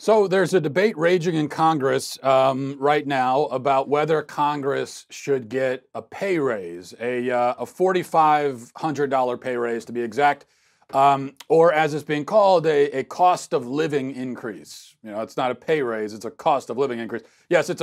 So there's a debate raging in Congress right now about whether Congress should get a pay raise, a $4,500 pay raise to be exact, or as it's being called, a cost of living increase. You know, it's not a pay raise; it's a cost of living increase. Yes, it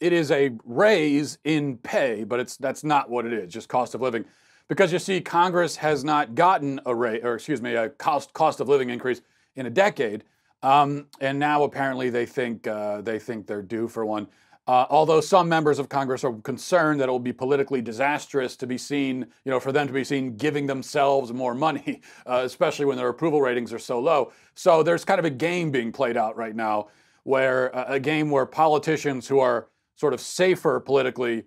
is a raise in pay, but that's not what it is. Just cost of living, because you see, Congress has not gotten a cost of living increase in a decade. And now apparently they think they're due for one. Although some members of Congress are concerned that it will be politically disastrous to be seen, you know, for them to be seen giving themselves more money, especially when their approval ratings are so low. So there's kind of a game being played out right now, where politicians who are sort of safer politically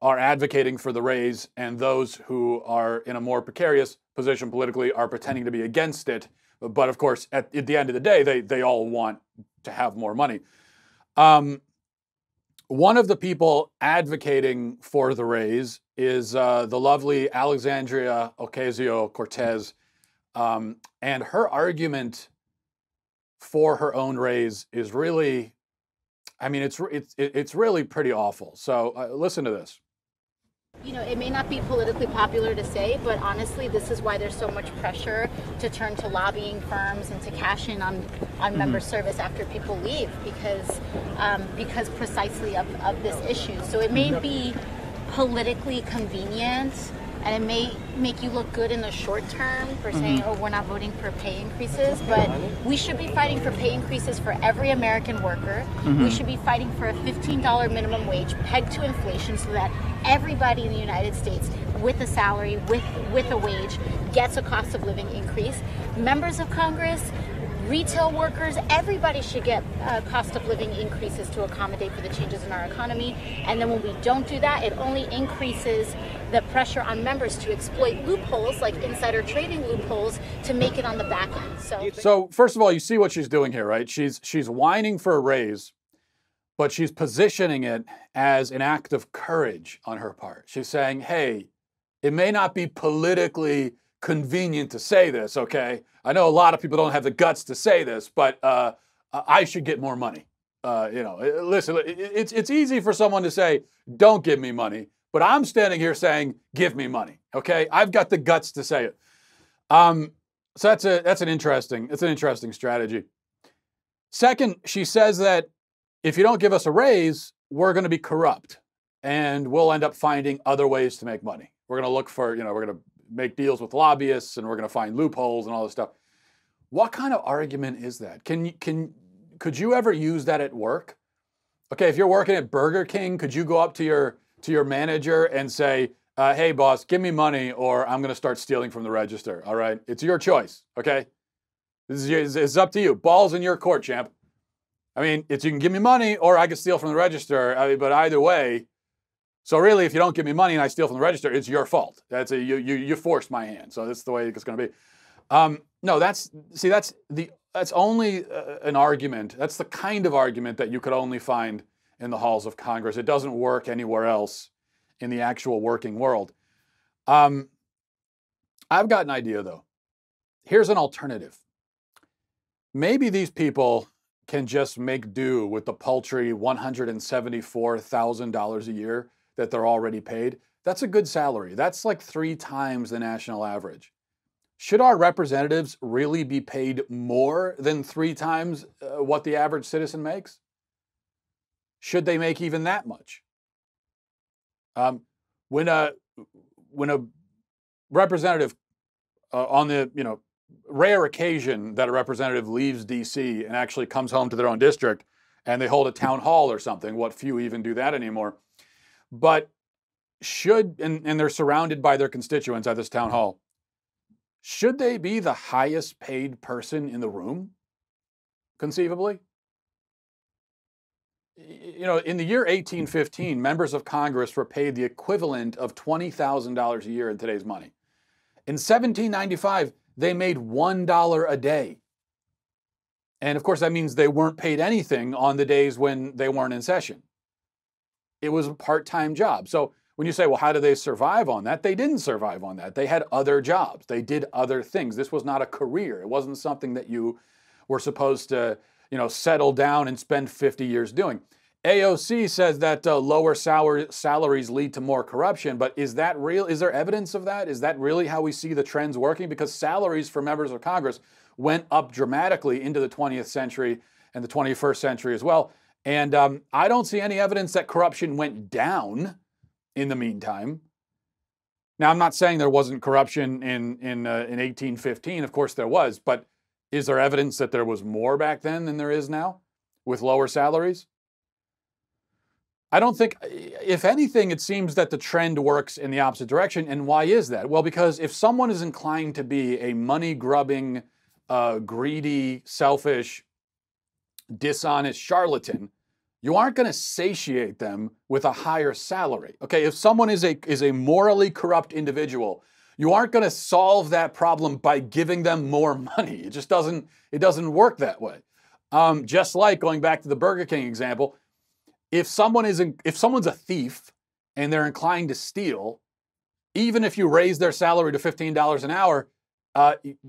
are advocating for the raise, and those who are in a more precarious position politically are pretending to be against it. But of course, at the end of the day, they all want to have more money. One of the people advocating for the raise is the lovely Alexandria Ocasio-Cortez, and her argument for her own raise is really, I mean, it's really pretty awful. So listen to this. You know, it may not be politically popular to say, but honestly, this is why there's so much pressure to turn to lobbying firms and to cash in on member service after people leave, because precisely of this issue. So it may be politically convenient, and it may make you look good in the short term for saying, oh, we're not voting for pay increases, but we should be fighting for pay increases for every American worker. We should be fighting for a $15 minimum wage pegged to inflation so that everybody in the United States with a salary, with a wage, gets a cost of living increase. Members of Congress, retail workers, everybody should get cost of living increases to accommodate for the changes in our economy. And then when we don't do that, it only increases the pressure on members to exploit loopholes, like insider trading loopholes, to make it on the back end. So first of all, you see what she's doing here, right? She's whining for a raise, but she's positioning it as an act of courage on her part. She's saying, hey, it may not be politically convenient to say this, okay? I know a lot of people don't have the guts to say this, but I should get more money. You know, listen, it's easy for someone to say, don't give me money, but I'm standing here saying, give me money, okay? I've got the guts to say it. So that's an interesting strategy. Second, she says that if you don't give us a raise, we're going to be corrupt, and we'll end up finding other ways to make money. We're going to look for, you know, we're going to make deals with lobbyists, and we're going to find loopholes and all this stuff. What kind of argument is that? Could you ever use that at work? Okay, if you're working at Burger King, could you go up to your manager and say, "Hey, boss, give me money, or I'm going to start stealing from the register"? All right, it's your choice. Okay, it's up to you. Ball's in your court, champ. I mean, it's you can give me money, or I can steal from the register. I mean, but either way. So really, if you don't give me money and I steal from the register, it's your fault. That's you forced my hand. So that's the way it's going to be. No, that's only an argument. That's the kind of argument that you could only find in the halls of Congress. It doesn't work anywhere else in the actual working world. I've got an idea though. Here's an alternative. Maybe these people can just make do with the paltry $174,000 a year that they're already paid. That's a good salary. That's like 3 times the national average. Should our representatives really be paid more than 3 times what the average citizen makes? Should they make even that much? When a representative on the, you know, rare occasion that a representative leaves D.C. and actually comes home to their own district and they hold a town hall or something, what few even do that anymore. But and they're surrounded by their constituents at this town hall. Should they be the highest paid person in the room, conceivably? You know, in the year 1815, members of Congress were paid the equivalent of $20,000 a year in today's money. In 1795, they made $1 a day. And of course, that means they weren't paid anything on the days when they weren't in session. It was a part-time job. So when you say, well, how do they survive on that? They didn't survive on that. They had other jobs. They did other things. This was not a career. It wasn't something that you we're supposed to, you know, settle down and spend 50 years doing. AOC says that lower salaries lead to more corruption, but is that real? Is there evidence of that? Is that really how we see the trends working? Because salaries for members of Congress went up dramatically into the 20th century and the 21st century as well. And I don't see any evidence that corruption went down in the meantime. Now, I'm not saying there wasn't corruption in 1815. Of course there was, but is there evidence that there was more back then than there is now with lower salaries? I don't think, if anything, it seems that the trend works in the opposite direction. And why is that? Well, because if someone is inclined to be a money-grubbing, greedy, selfish, dishonest charlatan, you aren't going to satiate them with a higher salary. Okay, if someone is a morally corrupt individual, you aren't going to solve that problem by giving them more money. It just doesn't work that way. Just like going back to the Burger King example, if someone's a thief and they're inclined to steal, even if you raise their salary to $15 an hour,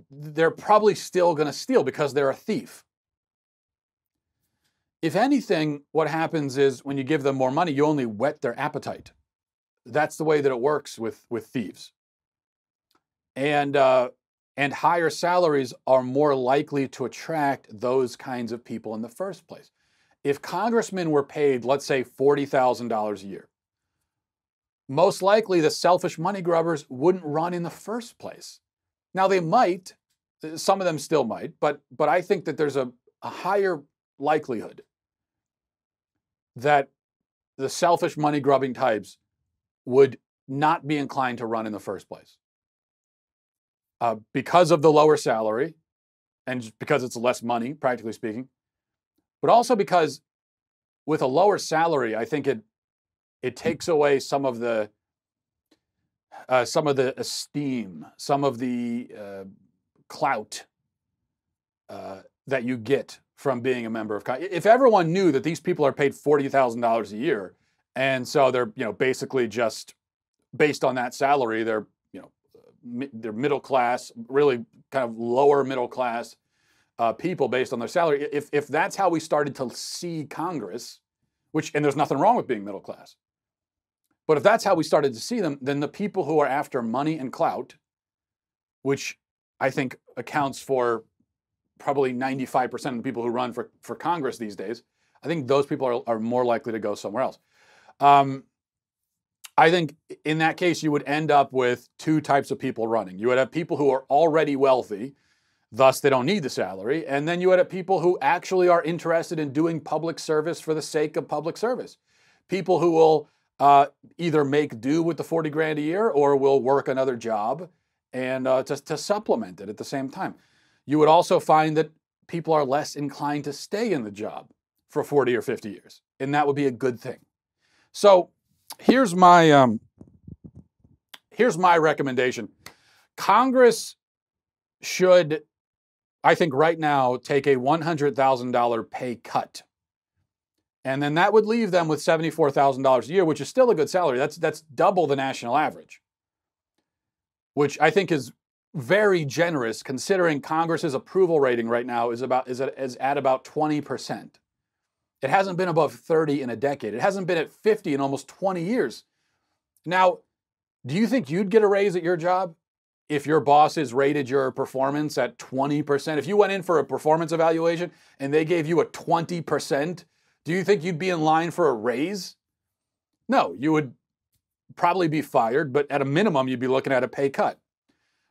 they're probably still going to steal because they're a thief. If anything, what happens is when you give them more money, you only whet their appetite. That's the way that it works with thieves. And higher salaries are more likely to attract those kinds of people in the first place. If congressmen were paid, let's say, $40,000 a year, most likely the selfish money grubbers wouldn't run in the first place. Now, they might. Some of them still might. But I think that there's a higher likelihood that the selfish money-grubbing types would not be inclined to run in the first place because of the lower salary and because it's less money, practically speaking, but also because with a lower salary, I think it takes away some of the esteem, some of the clout that you get from being a member of Congress. If everyone knew that these people are paid $40,000 a year, and so they're, you know, basically just based on that salary, they're, you know, they're middle class, really kind of lower middle class people based on their salary. If that's how we started to see Congress, which, and there's nothing wrong with being middle class, but if that's how we started to see them, then the people who are after money and clout, which I think accounts for probably 95% of the people who run for Congress these days, I think those people are more likely to go somewhere else. I think in that case, you would end up with two types of people running. You would have people who are already wealthy, thus they don't need the salary. And then you would have people who actually are interested in doing public service for the sake of public service. People who will either make do with the 40 grand a year or will work another job and to supplement it at the same time. You would also find that people are less inclined to stay in the job for 40 or 50 years, and that would be a good thing. So here's my recommendation. Congress should, I think right now, take a $100,000 pay cut, and then that would leave them with $74,000 a year, which is still a good salary. That's double the national average, which I think is very generous, considering Congress's approval rating right now is at about 20%. It hasn't been above 30 in a decade. It hasn't been at 50 in almost 20 years. Now, do you think you'd get a raise at your job if your bosses rated your performance at 20%? If you went in for a performance evaluation and they gave you a 20%, do you think you'd be in line for a raise? No, you would probably be fired, but at a minimum, you'd be looking at a pay cut.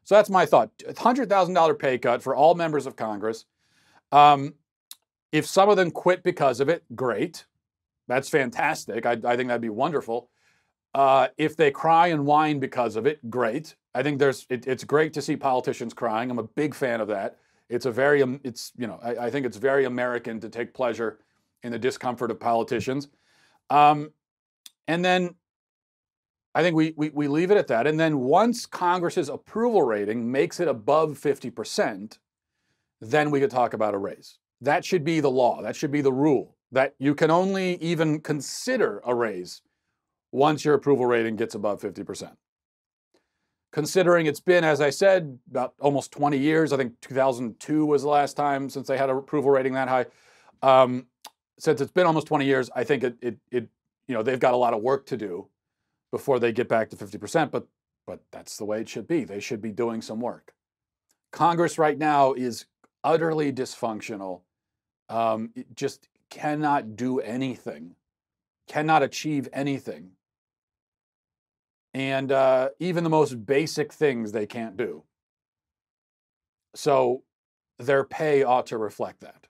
So that's my thought. $100,000 pay cut for all members of Congress. If some of them quit because of it, great. That's fantastic. I think that'd be wonderful. If they cry and whine because of it, great. I think it's great to see politicians crying. I'm a big fan of that. I think it's very American to take pleasure in the discomfort of politicians. And then I think we leave it at that. And then once Congress's approval rating makes it above 50%, then we could talk about a raise. That should be the law. That should be the rule, that you can only even consider a raise once your approval rating gets above 50%. considering it's been, as I said, about almost 20 years. I think 2002 was the last time since they had an approval rating that high. Since it's been almost 20 years, I think they've got a lot of work to do before they get back to 50%, but that's the way it should be. They should be doing some work. Congress right now is utterly dysfunctional. It just cannot do anything, cannot achieve anything. And even the most basic things they can't do. So their pay ought to reflect that.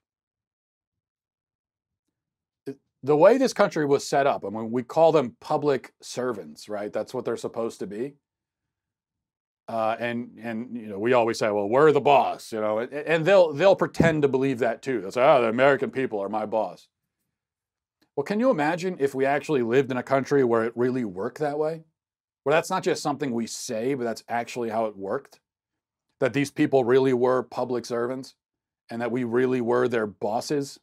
The way this country was set up, I mean, we call them public servants, right? That's what they're supposed to be. And we always say, well, we're the boss, and they'll pretend to believe that too. They'll say, oh, the American people are my boss. Well, can you imagine if we actually lived in a country where it really worked that way? Where that's not just something we say, but that's actually how it worked? That these people really were public servants and that we really were their bosses?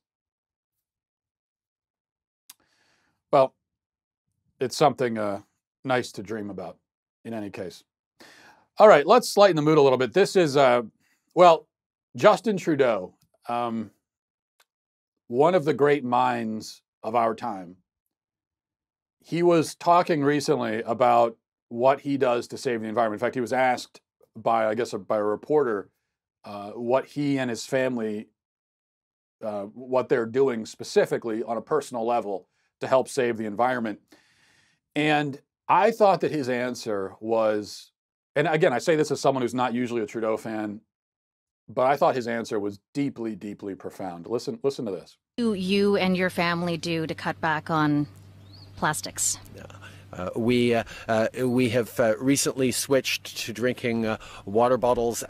Well, it's something nice to dream about in any case. All right, let's lighten the mood a little bit. This is, Justin Trudeau, one of the great minds of our time. He was talking recently about what he does to save the environment. In fact, he was asked by a reporter, what he and his family, what they're doing specifically on a personal level to help save the environment. And I thought that his answer was, and again, I say this as someone who's not usually a Trudeau fan, but I thought his answer was deeply, deeply profound. Listen to this. What do you and your family do to cut back on plastics? We have recently switched to drinking water bottles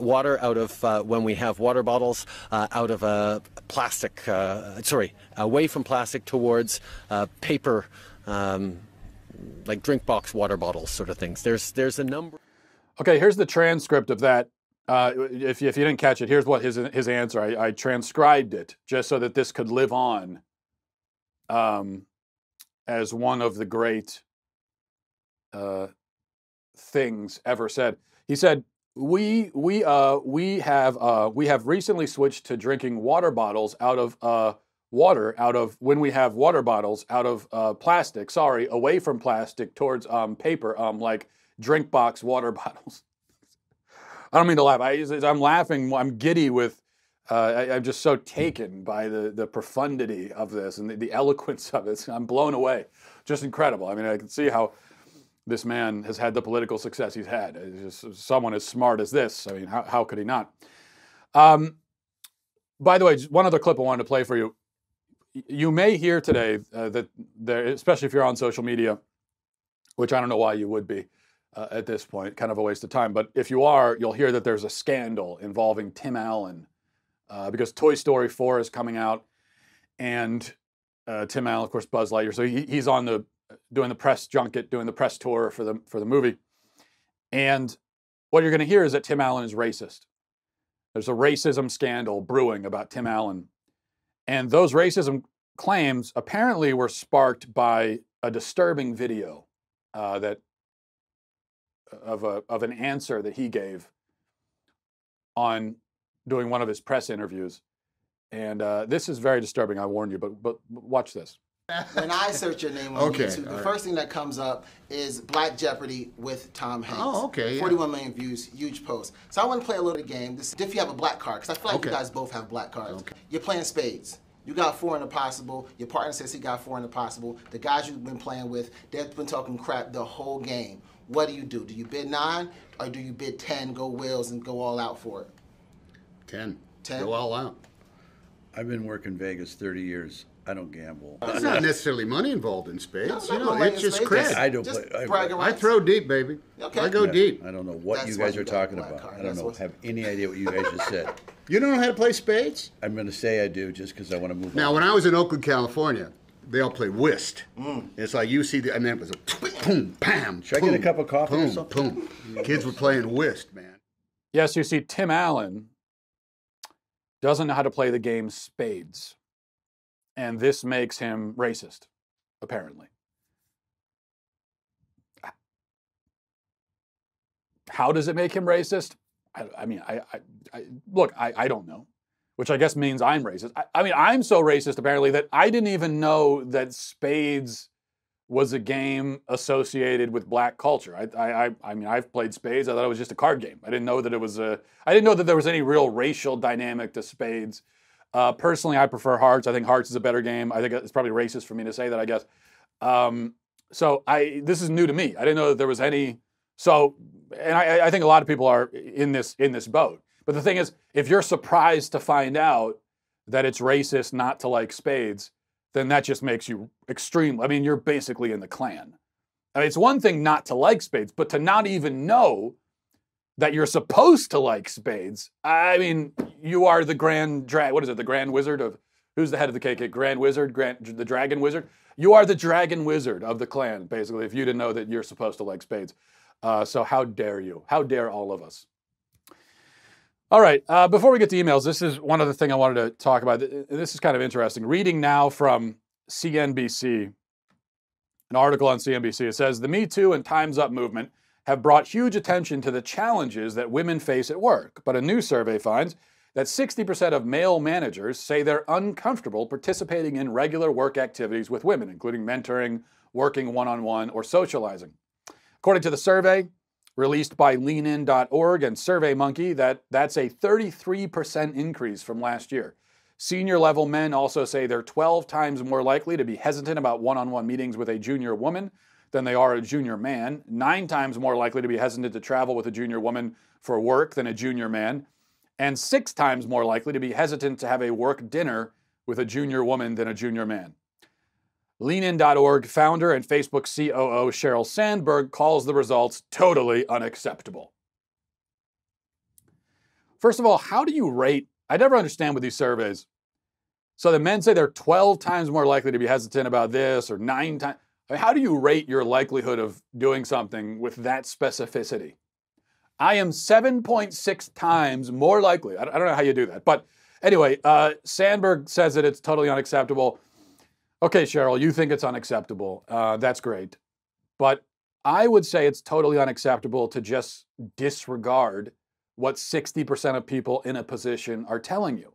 when we have water bottles out of plastic. Sorry, away from plastic towards paper. Like drink box water bottles sort of things. There's a number. Okay, here's the transcript of that. If you didn't catch it, here's what his answer. I transcribed it just so that this could live on as one of the great things ever said. He said, "We have recently switched to drinking water bottles out of plastic, away from plastic towards paper, like drink box water bottles." I don't mean to laugh. I'm laughing. I'm giddy with, I'm just so taken by the profundity of this and the eloquence of it. I'm blown away. Just incredible. I mean, I can see how this man has had the political success he's had. It's just someone as smart as this. I mean, how could he not? By the way, just one other clip I wanted to play for you. You may hear today that there, especially if you're on social media, which I don't know why you would be at this point, kind of a waste of time. But if you are, you'll hear that there's a scandal involving Tim Allen because Toy Story 4 is coming out, and Tim Allen, of course, Buzz Lightyear. So he's on doing the press junket, doing the press tour for the movie. And what you're going to hear is that Tim Allen is racist. There's a racism scandal brewing about Tim Allen. And those racism claims apparently were sparked by a disturbing video of an answer that he gave on doing one of his press interviews. And this is very disturbing, I warn you, but watch this. When I search your name on YouTube, the first thing that comes up is Black Jeopardy with Tom Hanks. Oh, okay. Yeah. 41 million views, huge post. So I want to play a little game. This, if you have a black card, because I feel like you guys both have black cards. Okay. You're playing spades. You got four in the possible. Your partner says he got four in the possible. The guys you've been playing with, they've been talking crap the whole game. What do you do? Do you bid 9 or do you bid 10, go wheels, and go all out for it? 10. Go all out. I've been working Vegas 30 years. I don't gamble. There's not necessarily money involved in spades. It's just cred. I throw deep, baby. Okay. I go deep. I don't know what you guys are talking about. I don't have any idea what you guys just said. You don't know how to play spades? I'm going to say I do just because I want to move on. Now, when I was in Oakland, California, they all play whist. Mm. It's like you see, and then it was a boom, bam. Should I get a cup of coffee or something? Boom. Kids were playing whist, man. Yes, you see, Tim Allen doesn't know how to play the game spades. And this makes him racist, apparently. How does it make him racist? I mean, I don't know, which I guess means I'm racist. I mean, I'm so racist, apparently, that I didn't even know that spades was a game associated with black culture. I mean, I've played spades. I thought it was just a card game. I didn't know that it was a, I didn't know that there was any real racial dynamic to spades. Personally, I prefer hearts. I think hearts is a better game. I think it's probably racist for me to say that, I guess. So this is new to me. I didn't know that there was any. So, and I think a lot of people are in this boat. But the thing is, if you're surprised to find out that it's racist not to like spades, then that just makes you extremely, I mean, you're basically in the Klan. I mean, it's one thing not to like spades, but to not even know that you're supposed to like spades. I mean, you are the grand drag, what is it, the grand wizard of, who's the head of the KKK? Grand wizard, the dragon wizard? You are the dragon wizard of the Klan, basically, if you didn't know that you're supposed to like spades. So how dare you? How dare all of us? All right, before we get to emails, this is one other thing I wanted to talk about. This is kind of interesting. Reading now from CNBC, an article on CNBC. It says, the Me Too and Time's Up movement have brought huge attention to the challenges that women face at work. But a new survey finds that 60% of male managers say they're uncomfortable participating in regular work activities with women, including mentoring, working one-on-one, or socializing. According to the survey released by LeanIn.org and SurveyMonkey, that's a 33% increase from last year. Senior-level men also say they're 12 times more likely to be hesitant about one-on-one meetings with a junior woman than they are a junior man, 9 times more likely to be hesitant to travel with a junior woman for work than a junior man, and 6 times more likely to be hesitant to have a work dinner with a junior woman than a junior man. LeanIn.org founder and Facebook COO Sheryl Sandberg calls the results totally unacceptable. First of all, how do you rate? I never understand with these surveys. So the men say they're 12 times more likely to be hesitant about this or 9 times. I mean, how do you rate your likelihood of doing something with that specificity? I am 7.6 times more likely. I don't know how you do that. But anyway, Sandberg says that it's totally unacceptable. Okay, Sheryl, you think it's unacceptable. That's great. But I would say it's totally unacceptable to just disregard what 60% of people in a position are telling you.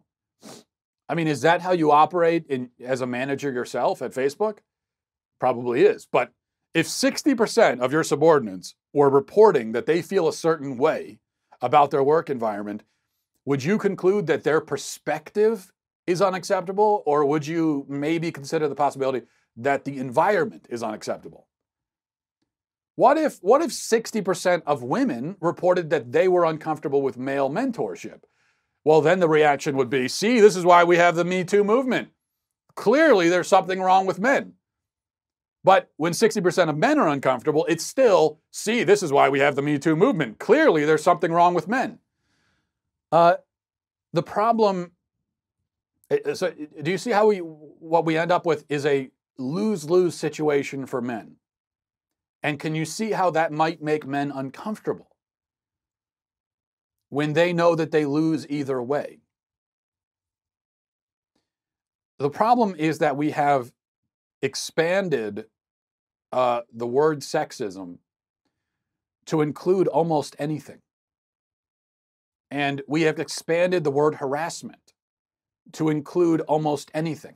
I mean, is that how you operate as a manager yourself at Facebook? Probably is. But if 60% of your subordinates were reporting that they feel a certain way about their work environment, would you conclude that their perspective is unacceptable, or would you maybe consider the possibility that the environment is unacceptable? What if 60% of women reported that they were uncomfortable with male mentorship? Well, then the reaction would be, see, this is why we have the Me Too movement. Clearly, there's something wrong with men. But when 60% of men are uncomfortable, it's still, see, this is why we have the Me Too movement. Clearly, there's something wrong with men. The problem... So do you see how what we end up with is a lose-lose situation for men? And can you see how that might make men uncomfortable when they know that they lose either way? The problem is that we have expanded the word sexism to include almost anything. And we have expanded the word harassment to include almost anything.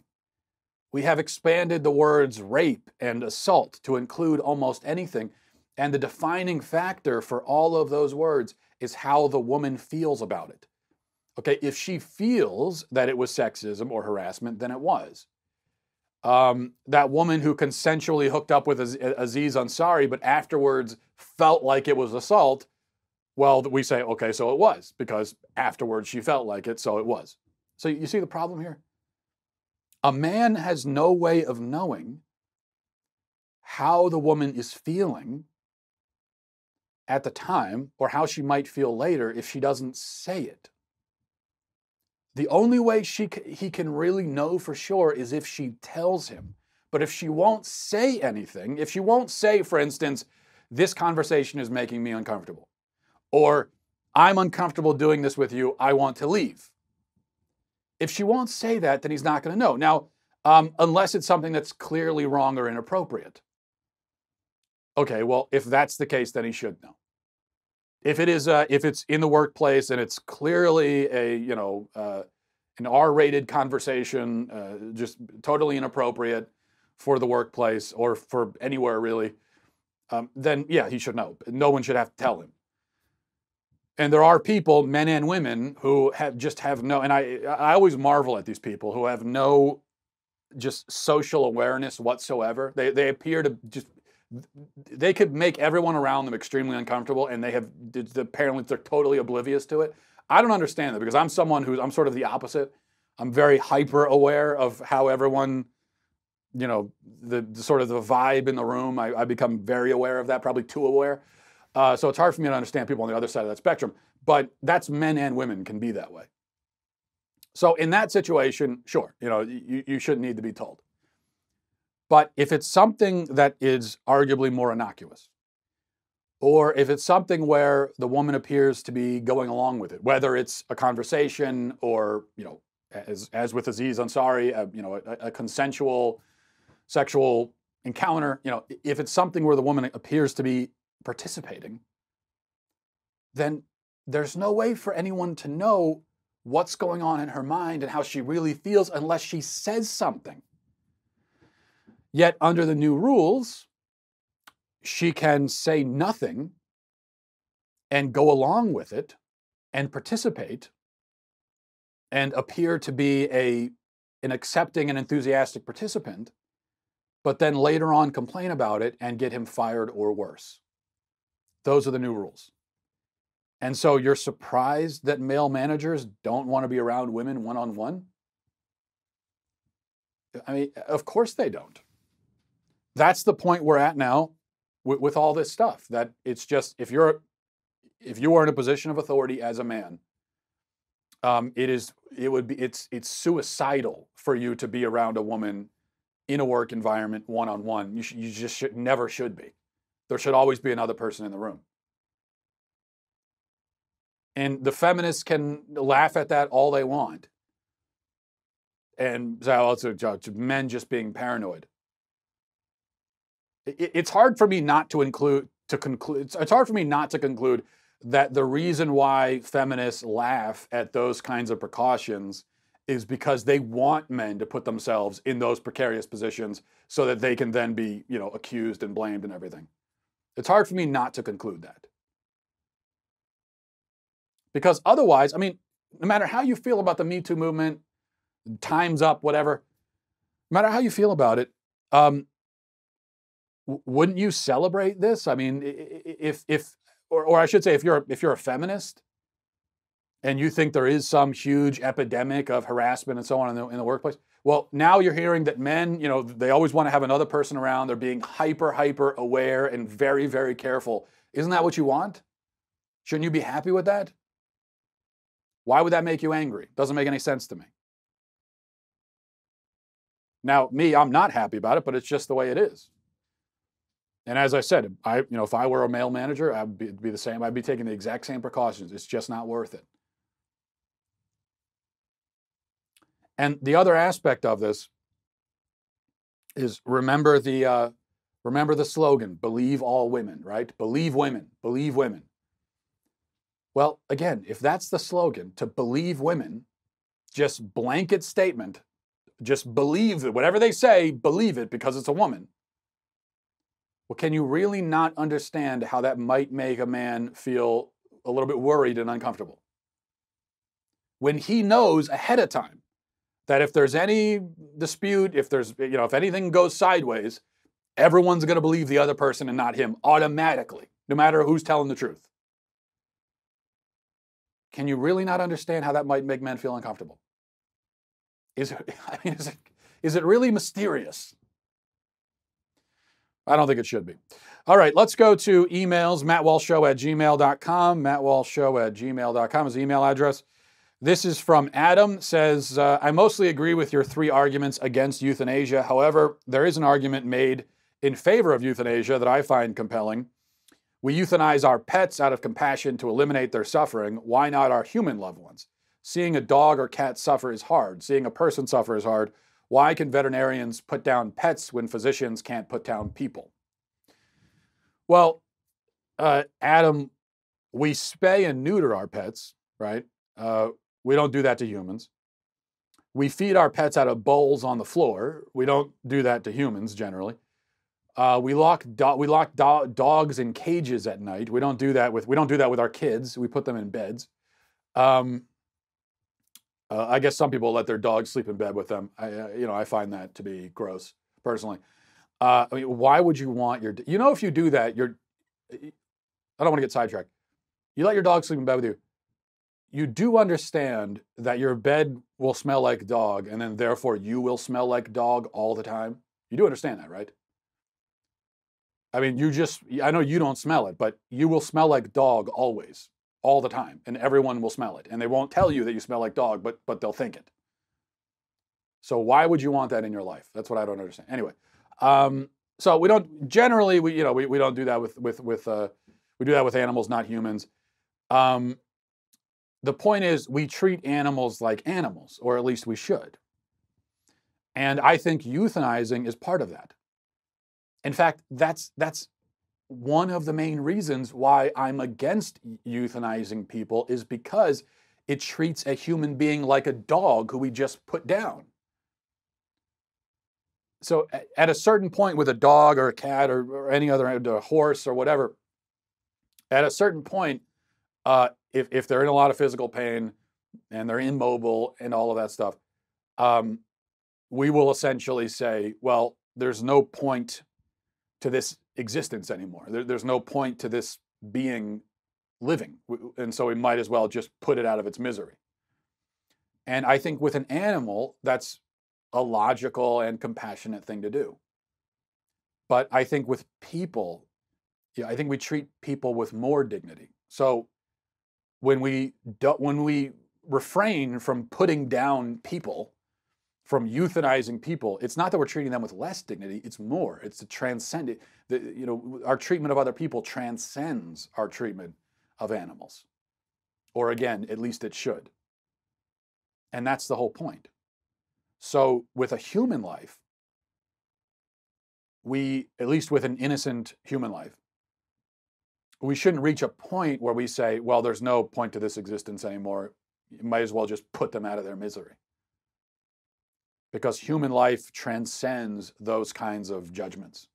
We have expanded the words rape and assault to include almost anything. And the defining factor for all of those words is how the woman feels about it. Okay, if she feels that it was sexism or harassment, then it was. That woman who consensually hooked up with Aziz Ansari, but afterwards felt like it was assault, well, we say, okay, so it was, because afterwards she felt like it, so it was. So you see the problem here? A man has no way of knowing how the woman is feeling at the time or how she might feel later if she doesn't say it. The only way he can really know for sure is if she tells him. But if she won't say anything, if she won't say, for instance, this conversation is making me uncomfortable, or I'm uncomfortable doing this with you, I want to leave. If she won't say that, then he's not going to know. Now, unless it's something that's clearly wrong or inappropriate. Okay, well, if that's the case, then he should know. If it's in the workplace and it's clearly a, you know, an R-rated conversation, just totally inappropriate for the workplace or for anywhere really, then yeah, he should know. No one should have to tell him. And there are people, men and women, who have no, and I always marvel at these people who have no just social awareness whatsoever. They appear to just, they could make everyone around them extremely uncomfortable, and they have, apparently they're totally oblivious to it. I don't understand that, because I'm someone who's, I'm sort of the opposite. I'm very hyper aware of how everyone, you know, the sort of the vibe in the room. I become very aware of that, probably too aware. So it's hard for me to understand people on the other side of that spectrum, but that's, men and women can be that way. So in that situation, sure, you know, you shouldn't need to be told. But if it's something that is arguably more innocuous, or if it's something where the woman appears to be going along with it, whether it's a conversation or, you know, as with Aziz Ansari, you know, a consensual sexual encounter, you know, if it's something where the woman appears to be participating, then there's no way for anyone to know what's going on in her mind and how she really feels unless she says something. Yet under the new rules, she can say nothing and go along with it and participate and appear to be an accepting and enthusiastic participant, but then later on complain about it and get him fired or worse. Those are the new rules. And so you're surprised that male managers don't want to be around women one-on-one? I mean, of course they don't. That's the point we're at now with all this stuff, that it's just, if you are in a position of authority as a man, it's suicidal for you to be around a woman in a work environment one-on-one. You never should be. There should always be another person in the room. And the feminists can laugh at that all they want and say, "Oh, it's men just being paranoid." It's hard for me not to conclude. It's hard for me not to conclude that the reason why feminists laugh at those kinds of precautions is because they want men to put themselves in those precarious positions so that they can then be, you know, accused and blamed and everything. It's hard for me not to conclude that. Because otherwise, I mean, no matter how you feel about the Me Too movement, Time's Up, whatever, no matter how you feel about it, wouldn't you celebrate this? I mean, or I should say, if you're a feminist and you think there is some huge epidemic of harassment and so on in the workplace, well, now you're hearing that men, you know, they always want to have another person around. They're being hyper aware and very, very careful. Isn't that what you want? Shouldn't you be happy with that? Why would that make you angry? Doesn't make any sense to me. Now, me, I'm not happy about it, but it's just the way it is. And as I said, you know, if I were a male manager, it'd be the same. I'd be taking the exact same precautions. It's just not worth it. And the other aspect of this is, remember the slogan, "Believe all women," right? Believe women, believe women. Well, again, if that's the slogan, to believe women, just blanket statement, just believe that whatever they say, believe it because it's a woman. Well, can you really not understand how that might make a man feel a little bit worried and uncomfortable? When he knows ahead of time that if there's any dispute, if there's, you know, if anything goes sideways, everyone's going to believe the other person and not him automatically, no matter who's telling the truth. Can you really not understand how that might make men feel uncomfortable? Is it really mysterious? I don't think it should be. All right, let's go to emails. MattWalshShow@gmail.com. MattWalshShow@gmail.com is the email address. This is from Adam. Says, I mostly agree with your three arguments against euthanasia. However, there is an argument made in favor of euthanasia that I find compelling. We euthanize our pets out of compassion to eliminate their suffering. Why not our human loved ones? Seeing a dog or cat suffer is hard. Seeing a person suffer is hard. Why can veterinarians put down pets when physicians can't put down people? Well, Adam, We spay and neuter our pets, right? We don't do that to humans. We feed our pets out of bowls on the floor. We don't do that to humans generally. We lock dogs in cages at night. We don't do that with our kids. We put them in beds. I guess some people let their dogs sleep in bed with them. I find that to be gross personally. I mean, why would you want your? You know, if you do that, you're. I don't want to get sidetracked. You let your dog sleep in bed with you. You do understand that your bed will smell like dog, and then therefore you will smell like dog all the time. You do understand that, right? I mean, I know you don't smell it, but you will smell like dog always, all the time, and everyone will smell it. And they won't tell you that you smell like dog, but they'll think it. So why would you want that in your life? That's what I don't understand. Anyway, so we don't, generally, we don't do that we do that with animals, not humans. The point is, we treat animals like animals, or at least we should. And I think euthanizing is part of that. In fact, that's one of the main reasons why I'm against euthanizing people, is because it treats a human being like a dog who we just put down. So at a certain point with a dog or a cat or any other, a horse or whatever, at a certain point, if they're in a lot of physical pain and they're immobile and all of that stuff, we will essentially say, well, there's no point to this existence anymore. There's no point to this being living. And so we might as well just put it out of its misery. And I think with an animal, that's a logical and compassionate thing to do. But I think with people, I think we treat people with more dignity. So when we refrain from putting down people, from euthanizing people, it's not that we're treating them with less dignity, it's more. It's to transcend it. Our treatment of other people transcends our treatment of animals. Or again, at least it should. And that's the whole point. So with a human life, at least with an innocent human life, we shouldn't reach a point where we say, well, there's no point to this existence anymore. You might as well just put them out of their misery. Because human life transcends those kinds of judgments.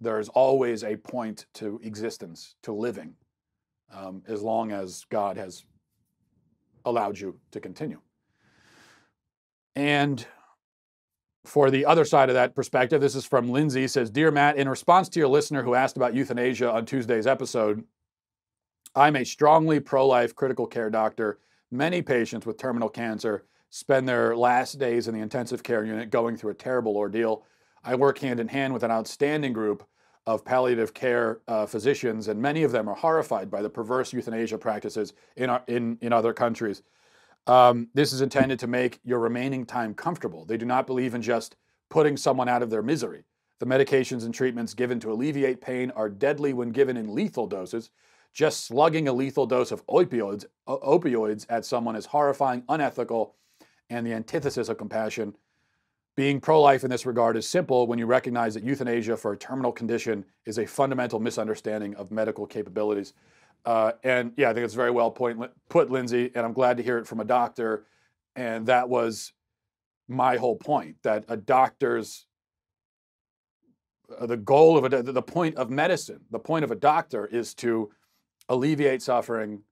There is always a point to existence, to living, as long as God has allowed you to continue. And for the other side of that perspective, this is from Lindsay, says, Dear Matt, in response to your listener who asked about euthanasia on Tuesday's episode, I'm a strongly pro-life critical care doctor. Many patients with terminal cancer spend their last days in the intensive care unit going through a terrible ordeal. I work hand in hand with an outstanding group of palliative care physicians, and many of them are horrified by the perverse euthanasia practices in other countries. This is intended to make your remaining time comfortable. They do not believe in just putting someone out of their misery. The medications and treatments given to alleviate pain are deadly when given in lethal doses. Just slugging a lethal dose of opioids at someone is horrifying, unethical, and the antithesis of compassion. Being pro-life in this regard is simple when you recognize that euthanasia for a terminal condition is a fundamental misunderstanding of medical capabilities. And yeah, I think it's very well put, Lindsay, and I'm glad to hear it from a doctor. And that was my whole point, that a doctor's, the point of medicine, the point of a doctor is to alleviate suffering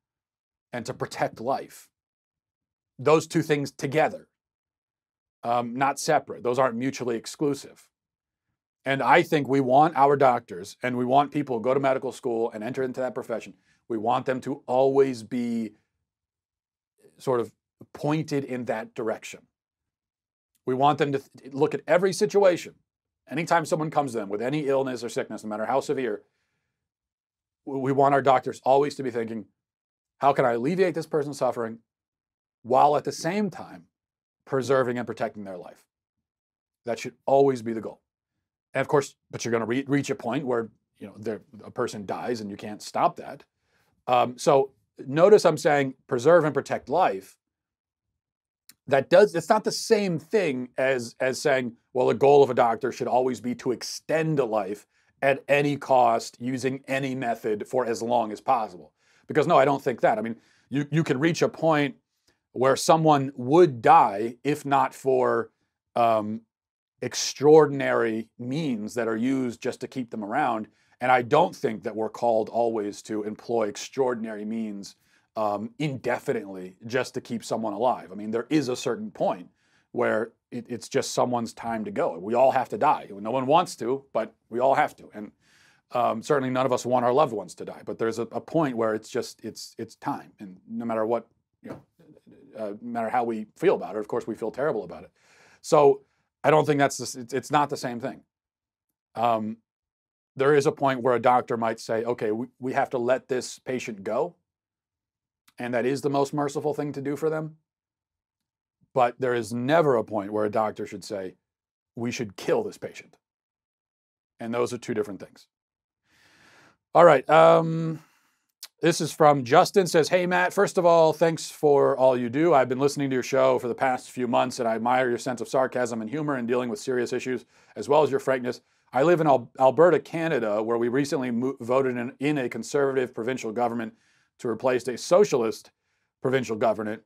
and to protect life. Those two things together, not separate. Those aren't mutually exclusive. And I think we want our doctors, and we want people who go to medical school and enter into that profession, we want them to always be sort of pointed in that direction. We want them to look at every situation. Anytime someone comes to them with any illness or sickness, no matter how severe, we want our doctors always to be thinking, how can I alleviate this person's suffering, while at the same time preserving and protecting their life? That should always be the goal. And of course, but you're going to reach a point where a person dies and you can't stop that. So notice I'm saying preserve and protect life. It's not the same thing as saying, well, the goal of a doctor should always be to extend a life at any cost, using any method for as long as possible. Because no, I don't think that. I mean, you could reach a point where someone would die if not for extraordinary means that are used just to keep them around. And I don't think that we're called always to employ extraordinary means indefinitely just to keep someone alive. I mean, there is a certain point where it's just someone's time to go. We all have to die. No one wants to, but we all have to. And certainly none of us want our loved ones to die, but there's a point where it's just, it's time. And no matter what, you know, no matter how we feel about it, of course we feel terrible about it. So I don't think that's, it's not the same thing. There is a point where a doctor might say, okay, we have to let this patient go. And that is the most merciful thing to do for them. But there is never a point where a doctor should say, we should kill this patient. And those are two different things. All right. This is from Justin. Says, hey, Matt, first of all, thanks for all you do. I've been listening to your show for the past few months, and I admire your sense of sarcasm and humor in dealing with serious issues, as well as your frankness. I live in Alberta, Canada, where we recently voted in a conservative provincial government to replace a socialist provincial government.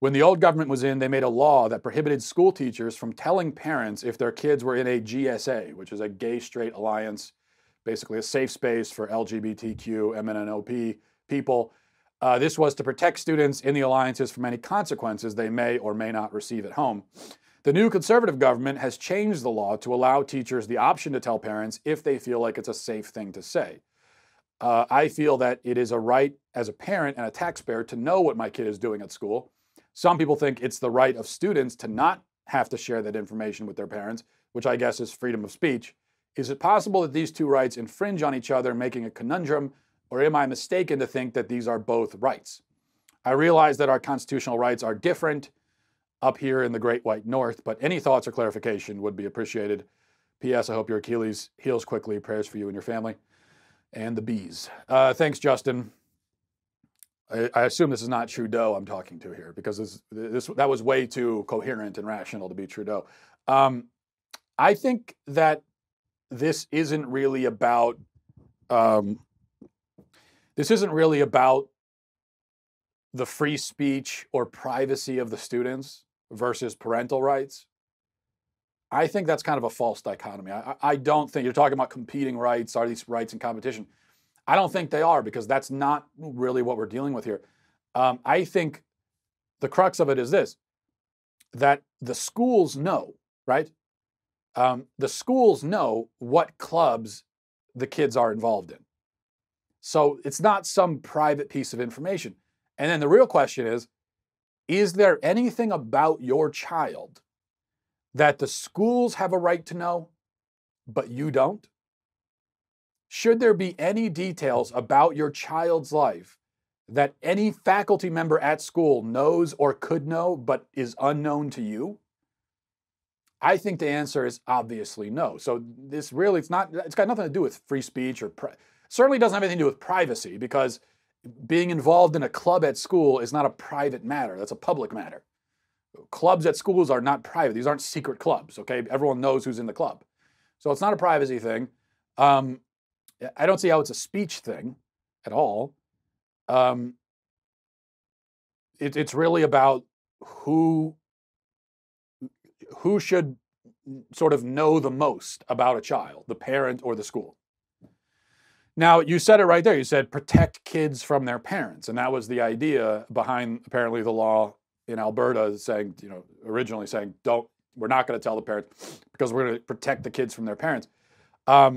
When the old government was in, they made a law that prohibited school teachers from telling parents if their kids were in a GSA, which is a Gay Straight Alliance, basically a safe space for LGBTQ, MNOP people. This was to protect students in the alliances from any consequences they may or may not receive at home. The new conservative government has changed the law to allow teachers the option to tell parents if they feel like it's a safe thing to say. I feel that it is a right as a parent and a taxpayer to know what my kid is doing at school. Some people think it's the right of students to not have to share that information with their parents, which I guess is freedom of speech. Is it possible that these two rights infringe on each other, making a conundrum, or am I mistaken to think that these are both rights? I realize that our constitutional rights are different up here in the Great White North, but any thoughts or clarification would be appreciated. P.S. I hope your Achilles heals quickly. Prayers for you and your family and the bees. Thanks, Justin. I assume this is not Trudeau I'm talking to here, because that was way too coherent and rational to be Trudeau. I think that this isn't really about the free speech or privacy of the students versus parental rights. I think that's kind of a false dichotomy. I don't think you're talking about competing rights. Are these rights in competition? I don't think they are, because that's not really what we're dealing with here. I think the crux of it is this, that the schools know, right? The schools know what clubs the kids are involved in. So it's not some private piece of information. And then the real question is there anything about your child that the schools have a right to know, but you don't? Should there be any details about your child's life that any faculty member at school knows or could know but is unknown to you? I think the answer is obviously no. So this really, it's got nothing to do with free speech or certainly doesn't have anything to do with privacy, because being involved in a club at school is not a private matter. That's a public matter. Clubs at schools are not private. These aren't secret clubs, okay? Everyone knows who's in the club. So it's not a privacy thing. I don't see how it's a speech thing at all. It's really about who should sort of know the most about a child, the parent or the school. Now, you said it right there. You said protect kids from their parents. And that was the idea behind apparently the law in Alberta saying, you know, originally saying, we're not going to tell the parents because we're going to protect the kids from their parents. I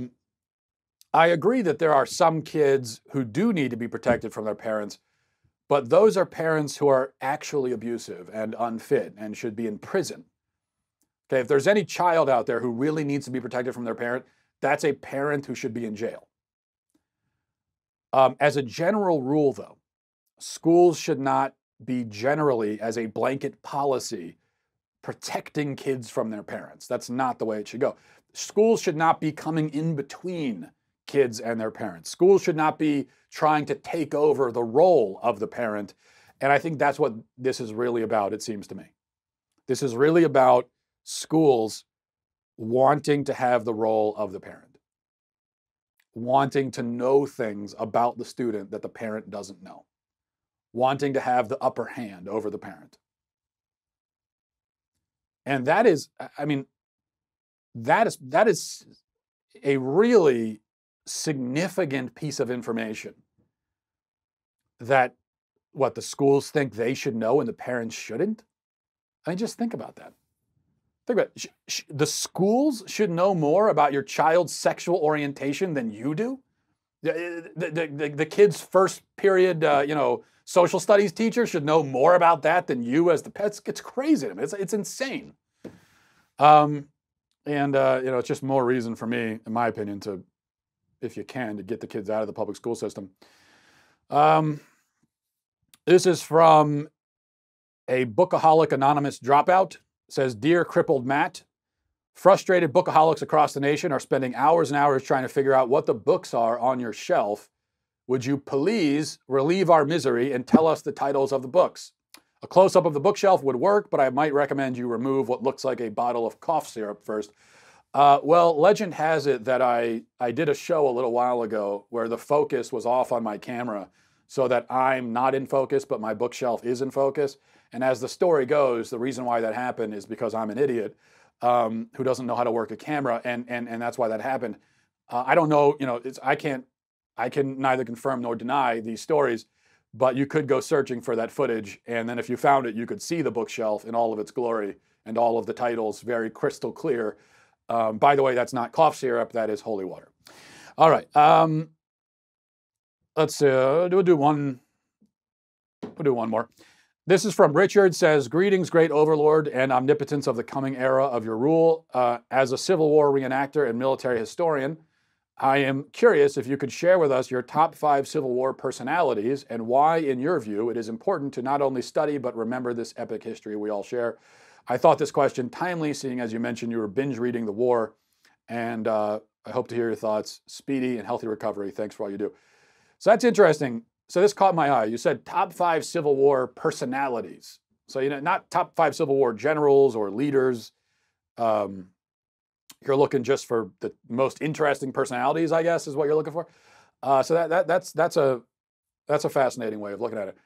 agree that there are some kids who do need to be protected from their parents, but those are parents who are actually abusive and unfit and should be in prison. Okay, if there's any child out there who really needs to be protected from their parent, that's a parent who should be in jail. As a general rule, though, schools should not be generally, as a blanket policy, protecting kids from their parents. That's not the way it should go. Schools should not be coming in between kids and their parents. Schools should not be trying to take over the role of the parent. And I think that's what this is really about, it seems to me. This is really about schools wanting to have the role of the parent. wanting to know things about the student that the parent doesn't know, wanting to have the upper hand over the parent. And that is, I mean, that is a really significant piece of information that what the schools think they should know and the parents shouldn't. I mean, just think about that. Think about it. The schools should know more about your child's sexual orientation than you do. The kid's first period, social studies teacher should know more about that than you as the pets. It's crazy to me. It's insane. It's just more reason for me, in my opinion, to, if you can, to get the kids out of the public school system. This is from a Bookaholic Anonymous dropout. It says, "Dear crippled Matt, frustrated bookaholics across the nation are spending hours and hours trying to figure out what the books are on your shelf. Would you please relieve our misery and tell us the titles of the books? A close-up of the bookshelf would work, but I might recommend you remove what looks like a bottle of cough syrup first." Well, legend has it that I did a show a little while ago where the focus was off on my camera so that I'm not in focus, but my bookshelf is in focus. And as the story goes, the reason why that happened is because I'm an idiot who doesn't know how to work a camera, and that's why that happened. I don't know, I can neither confirm nor deny these stories, but you could go searching for that footage, and then if you found it, you could see the bookshelf in all of its glory and all of the titles very crystal clear. By the way, that's not cough syrup, that is holy water. All right, we'll do one more. This is from Richard, says, "Greetings, great overlord and omnipotence of the coming era of your rule. As a Civil War reenactor and military historian, I am curious if you could share with us your top 5 Civil War personalities and why, in your view, it is important to not only study but remember this epic history we all share. I thought this question timely, seeing as you mentioned you were binge reading the war, and I hope to hear your thoughts. Speedy and healthy recovery. Thanks for all you do." So that's interesting. So this caught my eye. You said top 5 Civil War personalities. So not top 5 Civil War generals or leaders. You're looking just for the most interesting personalities, I guess, is what you're looking for. So that's a fascinating way of looking at it.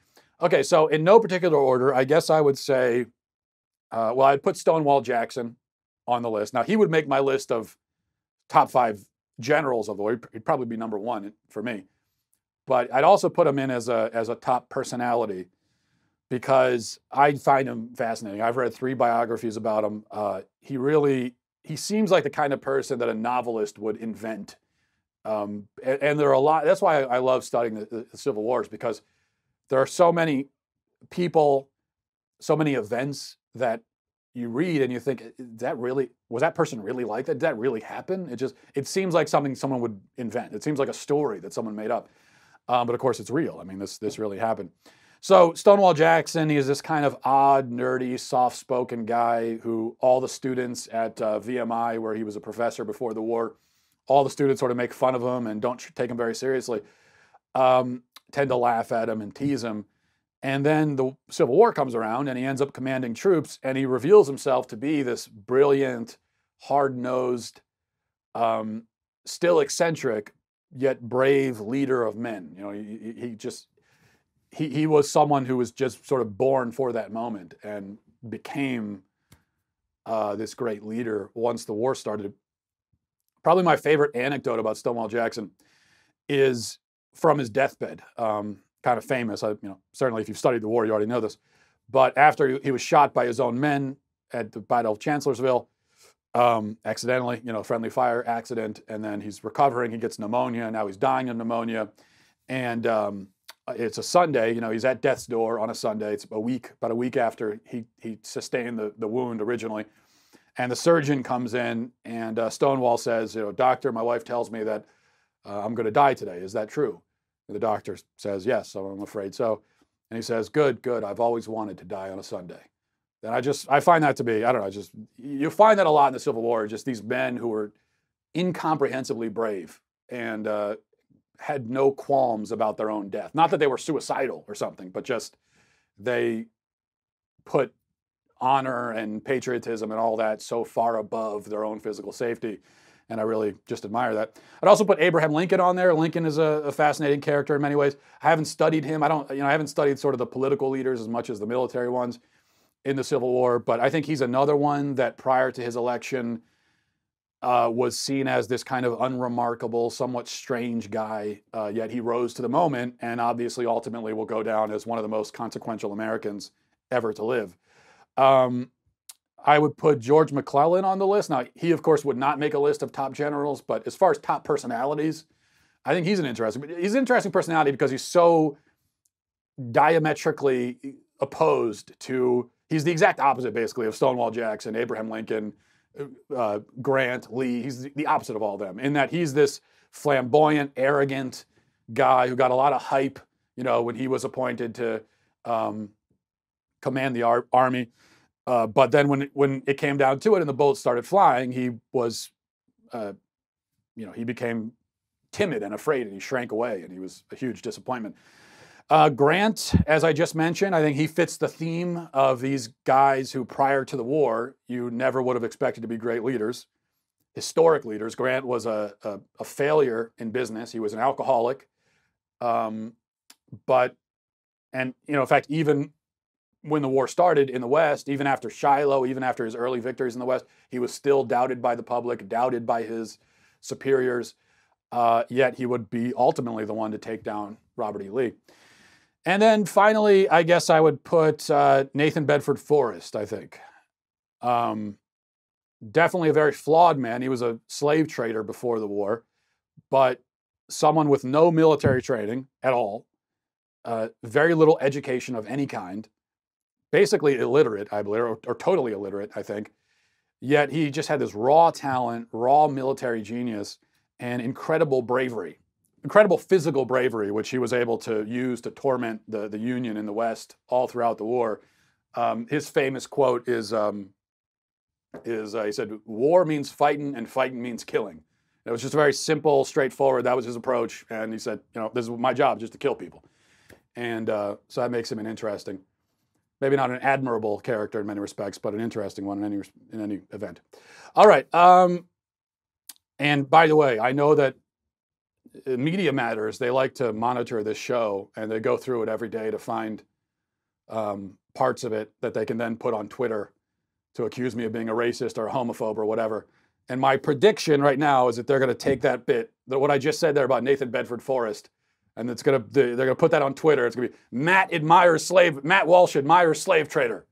Okay, so in no particular order, I guess I would say, I'd put Stonewall Jackson on the list. Now, he would make my list of top 5 generals of the war. He'd probably be number 1 for me. But I'd also put him in as a top personality because I find him fascinating. I've read 3 biographies about him. He seems like the kind of person that a novelist would invent. And there are a lot, that's why I love studying the Civil Wars, because there are so many people, so many events that you read and you think, was that person really like that? Did that really happen? It seems like something someone would invent. It seems like a story that someone made up. But of course it's real. I mean, this really happened. So Stonewall Jackson, he is this kind of odd, nerdy, soft-spoken guy who all the students at VMI, where he was a professor before the war, all the students sort of make fun of him and don't take him very seriously, tend to laugh at him and tease him. And then the Civil War comes around and he ends up commanding troops, and he reveals himself to be this brilliant, hard-nosed, still eccentric, yet brave leader of men. He was someone who was just sort of born for that moment and became this great leader once the war started. Probably my favorite anecdote about Stonewall Jackson is from his deathbed. Kind of famous. Certainly if you've studied the war, you already know this. But after he was shot by his own men at the Battle of Chancellorsville, accidentally, friendly fire accident, and then he's recovering. He gets pneumonia, and now he's dying of pneumonia. And it's a Sunday, he's at death's door on a Sunday. It's about a week after he sustained the wound originally. And the surgeon comes in, and Stonewall says, "Doctor, my wife tells me that I'm going to die today. Is that true?" And the doctor says, "Yes, so I'm afraid so." And he says, Good. I've always wanted to die on a Sunday." And I find that to be, you find that a lot in the Civil War, just these men who were incomprehensibly brave and had no qualms about their own death. Not that they were suicidal or something, but just they put honor and patriotism and all that so far above their own physical safety and I really just admire that. I'd also put Abraham Lincoln on there. Lincoln is a fascinating character in many ways. I haven't studied him. I haven't studied sort of the political leaders as much as the military ones in the Civil War, but I think he's another one that prior to his election was seen as this kind of unremarkable, somewhat strange guy, yet he rose to the moment and obviously ultimately will go down as one of the most consequential Americans ever to live. I would put George McClellan on the list. Now, he, of course, would not make a list of top generals, but as far as top personalities, I think he's an interesting personality because he's so diametrically opposed to, he's the exact opposite, basically, of Stonewall Jackson, Abraham Lincoln, Grant, Lee. He's the opposite of all them in that he's this flamboyant, arrogant guy who got a lot of hype, you know, when he was appointed to command the army. But then when it came down to it and the boats started flying, he was, he became timid and afraid and he shrank away and he was a huge disappointment. Grant, as I just mentioned, I think he fits the theme of these guys who prior to the war, you never would have expected to be great leaders, historic leaders. Grant was a failure in business. He was an alcoholic. In fact, even when the war started in the West, even after Shiloh, even after his early victories in the West, he was still doubted by the public, doubted by his superiors, yet he would be ultimately the one to take down Robert E. Lee. And then finally, I guess I would put Nathan Bedford Forrest, I think. Definitely a very flawed man. He was a slave trader before the war, but someone with no military training at all, very little education of any kind, basically illiterate, I believe, or totally illiterate, I think. Yet he just had this raw talent, raw military genius, and incredible bravery, incredible physical bravery, which he was able to use to torment the Union in the West all throughout the war. His famous quote is he said, "War means fighting, and fighting means killing." And it was just very simple, straightforward. That was his approach, and he said, "You know, this is my job, just to kill people," and so that makes him an interesting. Maybe not an admirable character in many respects, but an interesting one in any event. All right. And by the way, I know that Media Matters, they like to monitor this show, and they go through it every day to find parts of it that they can then put on Twitter to accuse me of being a racist or a homophobe or whatever. And my prediction right now is that they're going to take that bit, that what I just said there about Nathan Bedford Forrest, and they're going to put that on Twitter. It's going to be, Matt Walsh admires slave trader.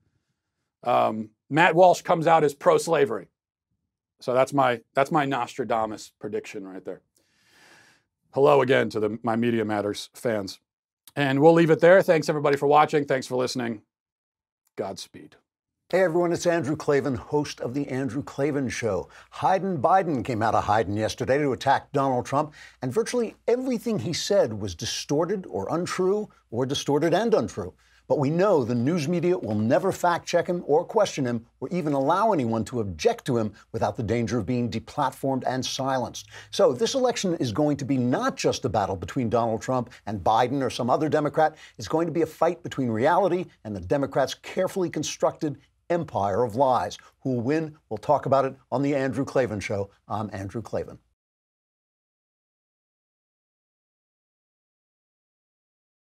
Matt Walsh comes out as pro-slavery. So that's my Nostradamus prediction right there. Hello again to my Media Matters fans. And we'll leave it there. Thanks, everybody, for watching. Thanks for listening. Godspeed. Hey, everyone, it's Andrew Klavan, host of The Andrew Klavan Show. Hiding Biden came out of hiding yesterday to attack Donald Trump, and virtually everything he said was distorted or untrue or distorted and untrue. But we know the news media will never fact-check him or question him or even allow anyone to object to him without the danger of being deplatformed and silenced. So this election is going to be not just a battle between Donald Trump and Biden or some other Democrat. It's going to be a fight between reality and the Democrats' carefully constructed empire of lies. Who will win? We'll talk about it on The Andrew Klavan Show. I'm Andrew Klavan.